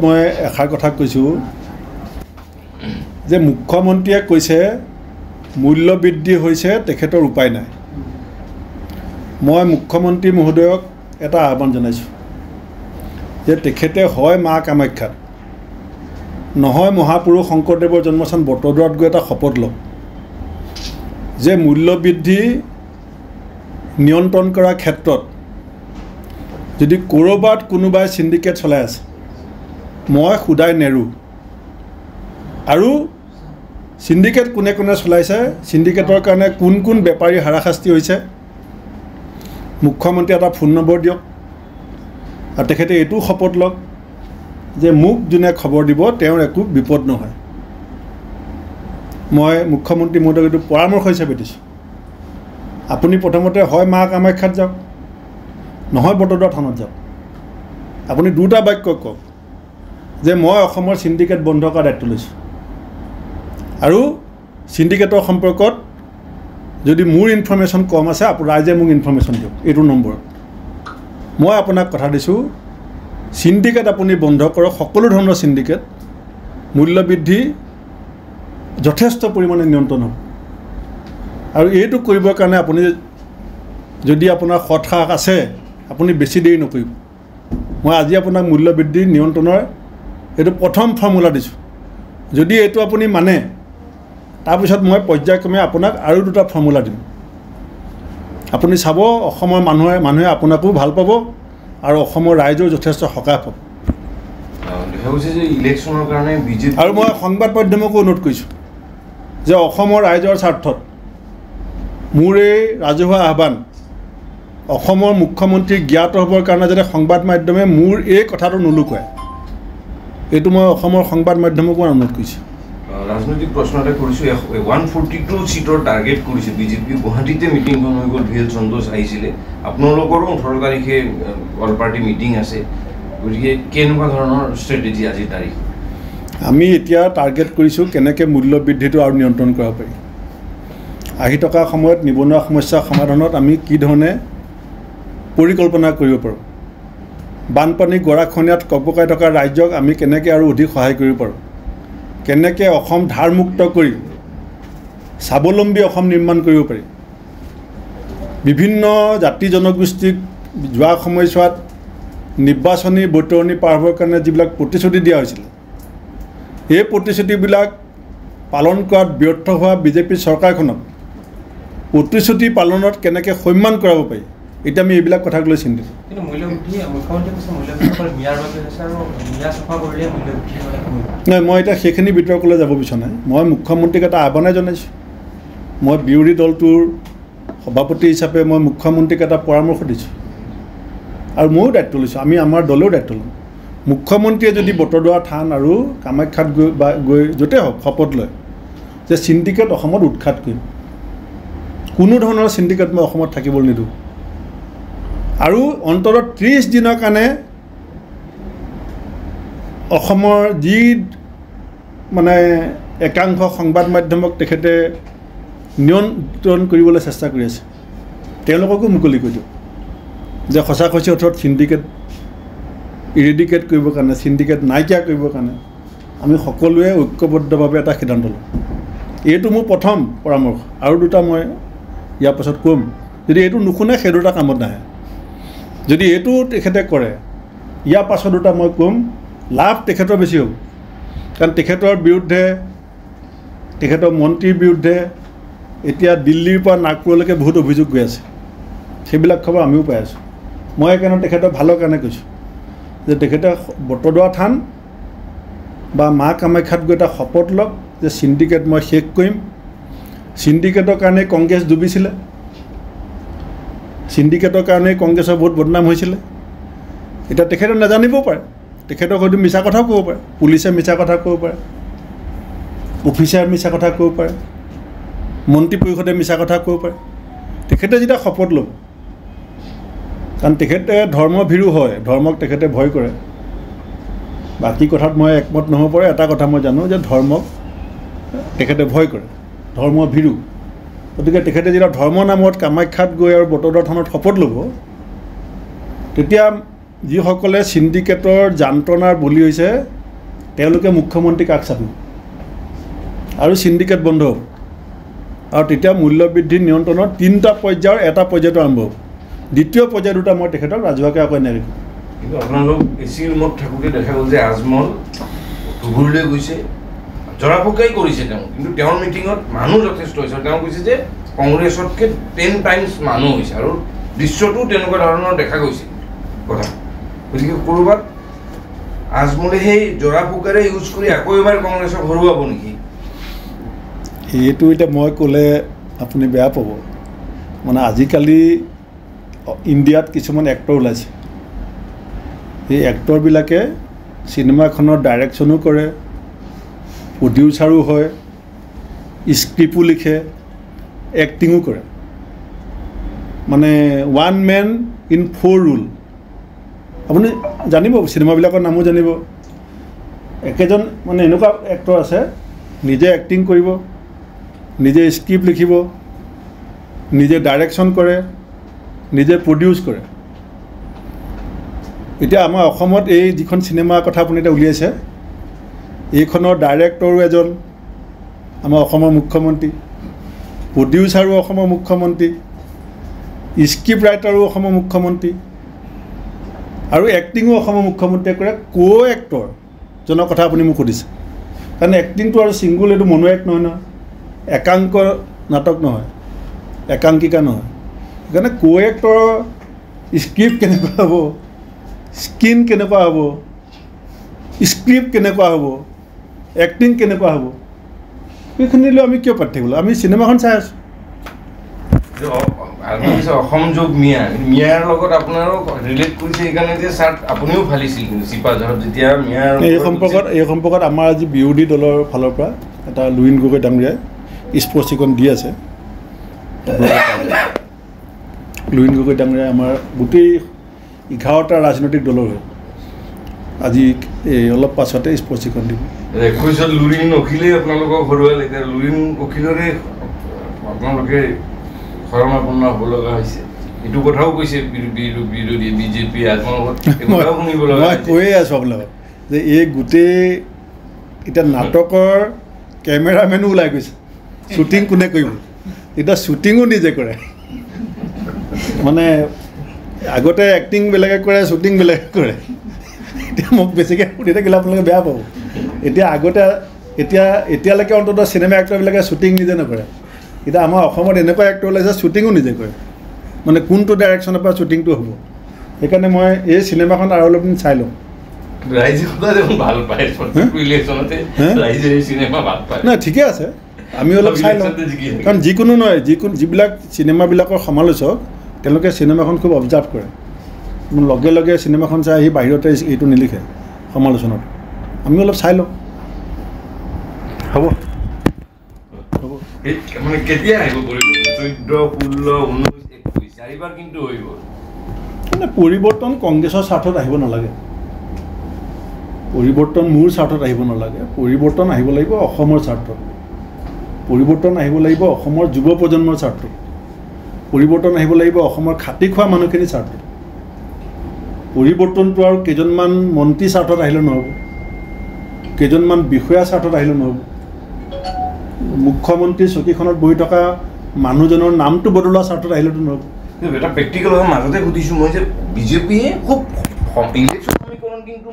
মই এখাৰ কথা কৈছো যে মুখ্যমন্ত্ৰীয়ে কৈছে মূল্য বৃদ্ধি হৈছে তেখেতৰ উপায় নাই মই মুখ্যমন্ত্ৰী মহোদয়ক এটা আহ্বান জনাইছো যে তেখেতে হয় মা কামাখ্যা নহয় মহাপুৰুষ শংকৰদেৱৰ জন্মস্থান বটদ্ৰৱাত গৈ এটা শপত লওক যে মূল্য বৃদ্ধি নিয়ন্ত্ৰণ কৰাৰ ক্ষেত্ৰত যদি কৰবাত কোনোবাই সিন্ডিকেট চলাই আছে মই খুদাই নেৰু আৰু সিন্ডিকেট কোনে কোনে চলাইছে সিন্ডিকেটৰ কাৰণে কোন কোন বেপাৰী হাৰাশাস্তি হৈছে মুখ্যমন্ত্ৰী এটা ফোন নম্বৰ দিয়ক আৰু তেখেতে এটো শপত লওক যে মোক যোনে খবৰ দিব তেওঁৰ একো বিপদ নহয় মই মুখ্যমন্ত্ৰী মহোদয়ক এটো পৰামৰ্শ হিচাপে দিছো আপুনি প্ৰথমতে হয় মা কামাখ্যাত যাওক নহয় বটদ্ৰৱা থানাত যাওক আপুনি দুটা বাক্য কওক যে মই অসমৰ সিন্ডিকেট বন্ধ কৰাৰ দায়িত্ব লৈছোঁ আৰু সিন্ডিকেটৰ সম্পৰ্কত যদি মোৰ ইনফৰমেশ্যন কম আছে আপুনি ৰাইজে মোক ইনফৰমেশ্যন দিয়ক এইটো নম্বৰ মই আপোনাক কথা দিছোঁ সিন্ডিকেট আপুনি বন্ধ কৰক সকলো ধৰণৰ সিন্ডিকেট মূল্য বৃদ্ধি যথেষ্ট পৰিমাণে নিয়ন্ত্ৰণ হ'ব আৰু এইটো কৰিবৰ কাৰণে আপুনি যদি আপোনাৰ সৎসাহ আছে আপুনি বেছি দেৰি নকৰিব মই আজি আপোনাক মূল্য বৃদ্ধি নিয়ন্ত্ৰণৰ এইটো প্ৰথম ফৰ্মুলা দিছো যদি এইটো আপুনি মানে তাৰপিছত মই পৰ্যায়ক্ৰমে আপোনাক আৰু দুটা ফৰ্মুলা দিম আপুনি চাব অসমৰ মানুহে আপোনাকো ভাল পাব আৰু অসমৰ ৰাইজৰ যথেষ্ট সকাহ পাব আৰু মই সংবাদ মাধ্যমকো অনুৰোধ কৰিছো যে অসমৰ ৰাইজৰ স্বাৰ্থত মোৰ এই ৰাজহুৱা আহ্বান অসমৰ মুখ্যমন্ত্ৰী জ্ঞাত হ'বৰ কাৰণে যাতে সংবাদ মাধ্যমে মোৰ এই কথাটো নুলুকুৱায় এইটো মই অসমৰ সংবাদ মাধ্যমক অনুৰোধ কৰিছো ৰাজনৈতিক প্ৰশ্ন এটা কৰিছো 142 সিটৰ টাৰ্গেট কৰিছে বিজেপি গুৱাহাটীতে মিটিং হৈ গল ভিএল সন্তোষ আইছিলে আপোনালোকৰো 18 তাৰিখে অল পাৰ্টি মিটিং আছে গতিকে কেনেকুৱা ধৰণৰ ষ্ট্ৰেটেজি আজি তাৰিখ আমি এতিয়া টাৰ্গেট কৰিছো কেনেকৈ মূল্য বৃদ্ধিটো আৰু নিয়ন্ত্ৰণ কৰা পাৰি আহি থকা সময়ত নিবনুৱা সমস্যা সমাধানত আমি কি ধৰণে পৰিকল্পনা কৰিব পাৰো বানপানী গৰাখহনীয়াত কবকাই থকা ৰাজ্যক আমি কেনেকৈ আৰু অধিক সহায় কৰিব পাৰোঁ কেনেকৈ অসম ধাৰমুক্ত কৰি স্বাৱলম্বী অসম নিৰ্মাণ কৰিব পাৰি বিভিন্ন জাতি জনগোষ্ঠীক যোৱা সময়ছোৱাত নিৰ্বাচনী বতৰণি পাৰ হোৱাৰ কাৰণে যিবিলাক প্ৰতিশ্ৰুতি দিয়া হৈছিল এই প্ৰতিশ্ৰুতিবিলাক পালন কৰাত ব্যৰ্থ হোৱা বিজেপি চৰকাৰখনক প্ৰতিশ্ৰুতি পালনত কেনেকৈ সন্মান কৰাব পাৰি এটা আমি এইবিলাক কথাক লৈ চিন্তিত কিন্তু মূল্য বৃদ্ধি মুখ্যমন্ত্ৰী কৈছে মূল্য বৃদ্ধিৰ মিয়াৰ বাবে হৈছে আৰু মিয়া সফা কৰিলে মূল্য বৃদ্ধি হয় নাই মই এটা সেইখিনি বিতৰ্কলৈ যাব বিচৰা নাই মই মুখ্যমন্ত্ৰীক এটা আহ্বান জনাইছোঁ মই বিৰোধী দলটোৰ সভাপতি হিচাপে মই মুখ্যমন্ত্ৰীক এটা পৰামৰ্শ দিছোঁ আৰু ময়ো দায়িত্ব লৈছোঁ আমি আমাৰ দলেও দায়িত্ব ল'ম মুখ্যমন্ত্ৰীয়ে যদি বটদ্ৰৱা থান আৰু কামাখ্যাত গৈ য'তে হওক শপত লয় যে সিন্ডিকেট অসমত উৎখাত কৰিম কোনো ধৰণৰ সিন্ডিকেট মই অসমত থাকিবলৈ নিদিওঁ আৰু অন্তৰত ৩০ দিনৰ কাৰণে অসমৰ যি মানে একাংশ সংবাদ মাধ্যমক তেখেতে নিয়ন্ত্ৰণ কৰিবলৈ চেষ্টা কৰি আছে তেওঁলোককো মুকলি কৰি দিয়ক যে সঁচা কৈছে অৰ্থাৎ সিন্ডিকেট ইৰেডিকেট কৰিবৰ কাৰণে সিন্ডিকেট নাইকিয়া কৰিবৰ কাৰণে আমি সকলোৱে ঐক্যবদ্ধভাৱে এটা সিদ্ধান্ত ল'ম এইটো মোৰ প্ৰথম পৰামৰ্শ আৰু দুটা মই ইয়াৰ পাছত ক'ম যদি এইটো নুশুনে সেই দুটা কামত নাহে যদি এইটো তেখেতে কৰে ইয়াৰ পাছত দুটা মই ক'ম লাভ তেখেতৰ বেছি হ'ব কাৰণ তেখেতৰ বিৰুদ্ধে তেখেতৰ মন্ত্ৰীৰ বিৰুদ্ধে এতিয়া দিল্লীৰ পৰা নাগপুৰলৈকে বহুত অভিযোগ গৈ আছে সেইবিলাক খবৰ আমিও পাই আছোঁ মই সেইকাৰণে তেখেতৰ ভালৰ কাৰণে কৈছোঁ যে তেখেতে বটদ্ৰৱা থান বা মা কামাখ্যাত গৈ এটা শপত লওক যে সিন্ডিকেট মই শেষ কৰিম সিন্ডিকেটৰ কাৰণে কংগ্ৰেছ ডুবিছিলে সিন্ডিকেটৰ কাৰণে কংগ্ৰেছৰ বহুত বদনাম হৈছিলে এতিয়া তেখেতে নাজানিবও পাৰে তেখেতক হয়তো মিছা কথাও ক'ব পাৰে পুলিচে মিছা কথা ক'ব পাৰে অফিচাৰে মিছা কথা ক'ব পাৰে মন্ত্ৰী পৰিষদে মিছা কথা ক'ব পাৰে তেখেতে যেতিয়া শপত ল'ব কাৰণ তেখেতে ধৰ্মভীৰু হয় ধৰ্মক তেখেতে ভয় কৰে বাকী কথাত মই একমত নহ'ব পাৰে এটা কথা মই জানো যে ধৰ্মক তেখেতে ভয় কৰে ধৰ্মভীৰু গতিকে তেখেতে যেতিয়া ধৰ্মৰ নামত কামাখ্যাত গৈ আৰু বটদ্ৰৱা থানত শপত ল'ব তেতিয়া যিসকলে সিন্ডিকেটৰ যন্ত্ৰণাৰ বলি হৈছে তেওঁলোকে মুখ্যমন্ত্ৰী কাক চাব আৰু সিন্ডিকেট বন্ধ আৰু তেতিয়া মূল্যবৃদ্ধি নিয়ন্ত্ৰণৰ তিনটা পৰ্যায়ৰ এটা পৰ্যায়টো আৰম্ভ দ্বিতীয় পৰ্যায় দুটা মই তেখেতক ৰাজুৱাকে আকৌ নাই কিন্তু আপোনালোক এচিৰ মত ঠাকুৰকে দেখা গল যে আজমল ঘুৰলৈ গৈছে জৰাপকাই কৰিছে তেওঁ কিন্তু তেওঁৰ মিটিংত মানুহ যথেষ্ট হৈছে তেওঁ কৈছে যে কংগ্ৰেছতকে 10 টাইমস মানুহ হৈছে আৰু দৃশ্যটো তেনেকুৱা ধৰণৰ দেখা গৈছে কথা বুঝিকে কোনোবা আজমলে হেই জৰাপকাৰে ইউজ কৰি আকৌ এবাৰ কংগ্ৰেছক হৰুৱাব নেকি এইটো এটা মই কলে আপুনি বেয়া পাব মানে আজিকালি ইন্ডিয়াত কিছুমান এক্টৰ ওলাইছে এই এক্টৰ বিলাকে সিনেমাখনৰ ডাইৰেকচনও কৰে প্ৰডিউচাৰও হয় স্ক্ৰিপ্টো লিখে এক্টিংও কৰে মানে one man in four rule আপুনি জানিব সিনেমা বিলাকৰ নামো জানিব একেজন মানে এনেকুৱা এক্টৰ আছে নিজে এক্টিং কৰিব নিজে স্ক্ৰিপ্ট লিখিব নিজে ডাইৰেকচন কৰে নিজে প্ৰডিউস কৰে এটা আমাৰ অসমত এই যিখন সিনেমা কথা আপুনি এটা উলিয়াইছে এইখনৰ ডাইৰেক্টৰ এজন আমাৰ অসমৰ মুখ্যমন্ত্ৰী প্ৰডিউচাৰো অসমৰ মুখ্যমন্ত্ৰী স্ক্ৰিপ্ট ৰাইটাৰো অসমৰ মুখ্যমন্ত্ৰী আৰু এক্টিংও অসমৰ মুখ্যমন্ত্ৰীয়ে কৰে কো এক্টৰ জনৰ কথা আপুনি মোক সুধিছে কাৰণ এক্টিংটো আৰু সিঙ্গল এটো মনো এক নহয় নহয় একাংক নাটক নহয় একাংকিকা নহয় সেইকাৰণে কো এক্টৰ স্ক্ৰিপ্ট কেনেকুৱা হ'ব স্কিন কেনেকুৱা হ'ব স্ক্ৰিপ্ট কেনেকুৱা হ'ব এক্টিং কেনেকুৱা হ'ব এইখিনি লৈ আমি কিয় পাতি গ'লো আমি সিনেমাখন চাই আছো এই সম্পৰ্কত আমাৰ আজি বিৰোধী দলৰ ফালৰ পৰা এটা লুইন গগৈ ডাঙৰীয়াই স্পষ্টীকৰণ দি আছে লুইন গগৈ ডাঙৰীয়াই আমাৰ গোটেই 11টা ৰাজনৈতিক দলৰ হৈ আজি এই অলপ পাছতে স্পষ্টীকৰণ দিব লুৰিন অখিলে আপোনালোকক হৰুৱাল এতিয়া লুৰিন অখিলৰে আপোনালোকে শৰণাপন্ন হ'ব লগা হৈছে এইটো কথাও কৈছে বিৰোধী বিজেপি কৈয়ে আছোঁ আপোনালোকক যে এই গোটেই এটা নাটকৰ কেমেৰামেনো ওলাই গৈছে শ্বুটিং কোনে কৰিব এটা শ্বুটিঙো নিজে কৰে মানে আগতে এক্টিং বেলেগে কৰে শ্বুটিং বেলেগে কৰে এতিয়া মোক বেছিকৈ সুধি থাকিলে আপোনালোকে বেয়া পাব এতিয়া আগতে এতিয়ালৈকে অন্তত চিনেমা এক্টৰবিলাকে শ্বুটিং নিজে নকৰে এতিয়া আমাৰ অসমত এনেকুৱা এক্টৰ ওলাইছে শ্বুটিঙো নিজে কৰে মানে কোনটো ডাইৰেকশ্যনৰ পৰা শ্বুটিংটো হ'ব সেইকাৰণে মই এই চিনেমাখন আৰু অলপ চাই লওঁ নাই ঠিকে আছে আমি অলপ চাই লওঁ কাৰণ যিকোনো নহয় যিকোনো যিবিলাক চিনেমাবিলাকৰ সমালোচক তেওঁলোকে চিনেমাখন খুব অবজাৰ্ভ কৰে লগে লগে চিনেমাখন চাই আহি বাহিৰতে এইটো নিলিখে সমালোচনাত আমি অলপ চাই লওঁ হ'ব হ'ব মানে কেতিয়া আহিব পৰিৱৰ্তন কংগ্ৰেছৰ স্বাৰ্থত আহিব নালাগে পৰিৱৰ্তন মোৰ স্বাৰ্থত আহিব নালাগে পৰিৱৰ্তন আহিব লাগিব অসমৰ স্বাৰ্থত পৰিৱৰ্তন আহিব লাগিব অসমৰ যুৱ প্ৰজন্মৰ স্বাৰ্থত পৰিৱৰ্তন আহিব লাগিব অসমৰ খাতি খোৱা মানুহখিনিৰ স্বাৰ্থত পৰিৱৰ্তনটো আৰু কেইজনমান মন্ত্ৰী স্বাৰ্থত আহিলে নহ'ব কেইজনমান বিষয়া স্বাৰ্থত আহিলে নহ'ব মুখ্যমন্ত্ৰী চকীখনত বহি থকা মানুহজনৰ নামটো বদলোৱা স্বাৰ্থত আহিলেতো নহ'ব এটা প্ৰেক্টিকেল মাজতে সুধিছোঁ মই যে বিজেপিয়ে খুব কিন্তু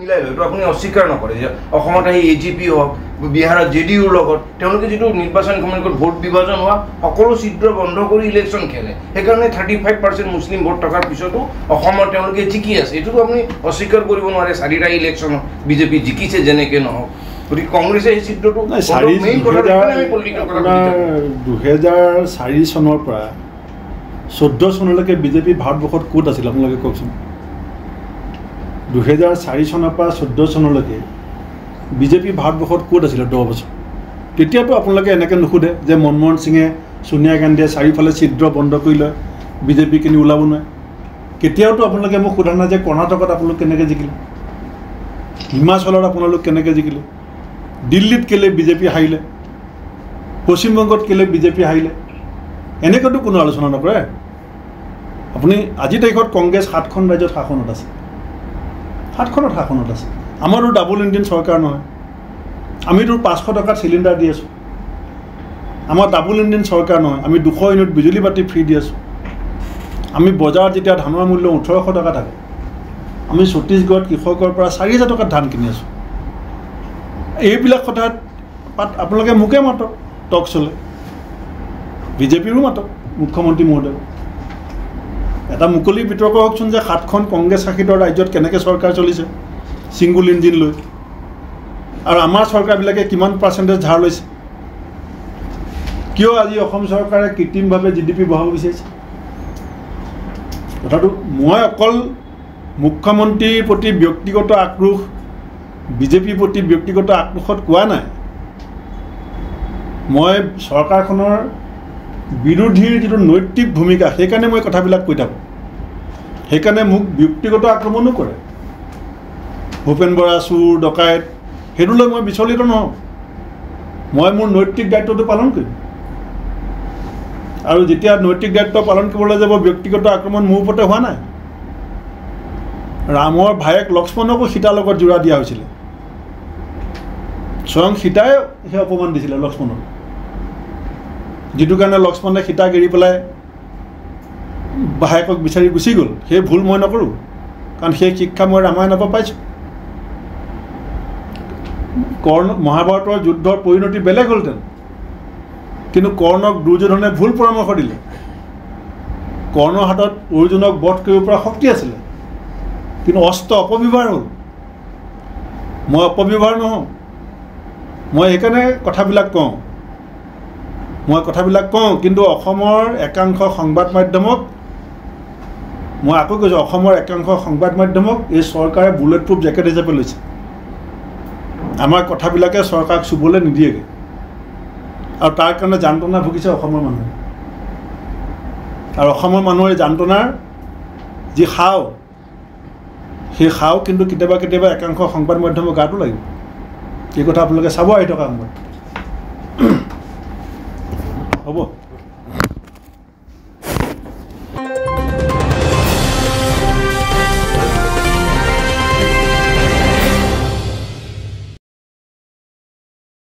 মিলাই লয় এইটো আপুনি অস্বীকাৰ নকৰে যে অসমত আহি এ জি পি হওক বিহাৰত জে ডি ইউৰ লগত তেওঁলোকে যিটো নিৰ্বাচন কমিশনত ভোট বিভাজন হোৱা সকলো ছিদ্ৰ বন্ধ কৰি ইলেকশ্যন খেলে সেইকাৰণে 35% মুছলিম ভোট থকাৰ পিছতো অসমত তেওঁলোকে জিকি আছে এইটোতো আপুনি অস্বীকাৰ কৰিব নোৱাৰে চাৰিটা ইলেকশ্যন বিজেপি জিকিছে যেনেকৈ নহওক গতিকে কংগ্ৰেছে এই ছিদ্ৰটো 2004 চনৰ পৰা 14 চনলৈকে বিজেপি ভাৰতবৰ্ষত ক'ত আছিল আপোনালোকে কওকচোন 2004 চনৰ পৰা 14 চনলৈকে বিজেপি ভাৰতবৰ্ষত ক'ত আছিলে 10 বছৰ তেতিয়াতো আপোনালোকে এনেকৈ নুসুধে যে মনমোহন সিঙে সোনিয়া গান্ধীয়ে চাৰিওফালে ছিদ্ৰ বন্ধ কৰি লয় বিজেপিখিনি ওলাব নোৱাৰে কেতিয়াওতো আপোনালোকে মোক সোধা নাই যে কৰ্ণাটকত আপোনালোক কেনেকৈ জিকিলে হিমাচলত আপোনালোক কেনেকৈ জিকিলে দিল্লীত কেলে বিজেপি হাৰিলে পশ্চিমবংগত কেলে বিজেপি হাৰিলে এনেকৈতো কোনো আলোচনা নকৰে আপুনি আজি তাৰিখত কংগ্ৰেছ 7খন ৰাজ্যত শাসনত আছে সাতখনত সাতখনত আছে আমাৰো ডাবল ইঞ্জিন সৰকাৰ নহয় আমি তো 500 টাকা সিলিন্ডাৰ দি আছো আমাৰ ডাবল ইঞ্জিন সৰকাৰ নহয় আমি 200 ইউনিট বিজুলী বাতি ফ্ৰি দি আছো আমি বজাৰ যেতিয়া ধানৰ মূল্য 1800 টাকা থাকে আমি ছত্তিশগড় কৃষকৰ পৰা 4000 টাকা ধান কিনি আছো এইবিলা কথা আপোনালোকে মুকে মত টক চলে বিজেপিৰ মত মুখ্যমন্ত্ৰী মহোদয় এটা মুকলি বিতৰ্ক হকচোন যে সাতখন কংগ্ৰেস শাসিত ৰাজ্যত কেনেকে সৰকাৰ চলিছে সিঙ্গল ইঞ্জিন লৈ আৰু আমাৰ সৰকাৰ বিলাকে কিমান পাৰ্সেন্টেজ ধাৰ লৈছে কিয় আজি অসম সৰকাৰে কৃত্ৰিমভাৱে জিডিপি বঢ়াব বিচাৰিছে কথাটো মই অকল মুখ্যমন্ত্ৰীৰ প্ৰতি ব্যক্তিগত আক্ৰোশ বিজেপিৰ প্ৰতি ব্যক্তিগত আক্ৰোশত কোৱা নাই মই সৰকাৰখনৰ বিৰোধীৰ যিটো নৈতিক ভূমিকা সেইকাৰণে মই কথাবিলাক কৈ থাকো সেইকাৰণে মোক ব্যক্তিগত আক্ৰমণো কৰে ভূপেন বৰা চুৰ ডকাইত হেডুলৈ মই বিচলিত নহম মই মোৰ নৈতিক দায়িত্বটো পালন কৰিম আৰু যেতিয়া নৈতিক দায়িত্ব পালন কৰিবলৈ যাব ব্যক্তিগত আক্ৰমণ মোৰ ওপৰতে হোৱা নাই ৰামৰ ভায়েক লক্ষ্মণক সীতাৰ লগত জোৰা দিয়া হৈছিল স্বয়ং সীতাই হে অপমান দিছিল লক্ষ্মণক Jitukan Loxman Hita Giripala Bahakok Bishari Gusigul, he Bull Monokuru, and he Kamur Amana Papach Korn Mahabato, Judor Poinoti Bella Golden Kinu Kornok, Dujon, a full promo hodil Korno Hatot, Urjunok, Bot Kupra Hoktiasle Kin Osto, Pobivaru Moa Pobivarno Moekane, Kotabila Kong. মই কথাবিলাক কও কিন্তু অসমৰ একাংশ সংবাদ মাধ্যমক মই আকৌ কৈছো অসমৰ একাংশ সংবাদ মাধ্যমক এই সৰকাৰে বুলেট প্ৰুফ জ্যাকেট হিচাপে লৈছে আমাৰ কথাবিলাকে সৰকাৰক চুবলে নিদিয়েগে আৰু তাৰ কাৰণে জান্তনা ভুগিছে অসমৰ মানুহ আৰু অসমৰ মানুহৰ জান্তনাৰ যি খাও সেই খাও কিন্তু কিতাবা কিতাবা একাংশ সংবাদ মাধ্যমক গাটো লাগিব এই কথা আপোনালোকে চাব আহি থকা হ'ব